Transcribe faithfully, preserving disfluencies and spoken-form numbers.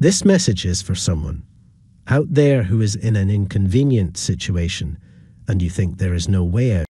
This message is for someone out there who is in an inconvenient situation and you think there is no way out.